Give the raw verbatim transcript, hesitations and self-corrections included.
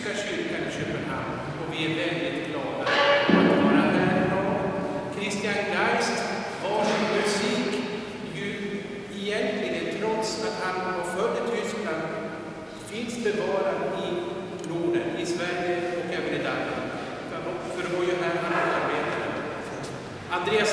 Tyska kyrkan i Köpenhamn och vi är väldigt glada att vara här idag. Christian Geist var sin musik ju egentligen, trots att han var född i Tyskland, finns bevarad i Norden, i Sverige och även i Danmark. För det var ju här han arbetade. Andreas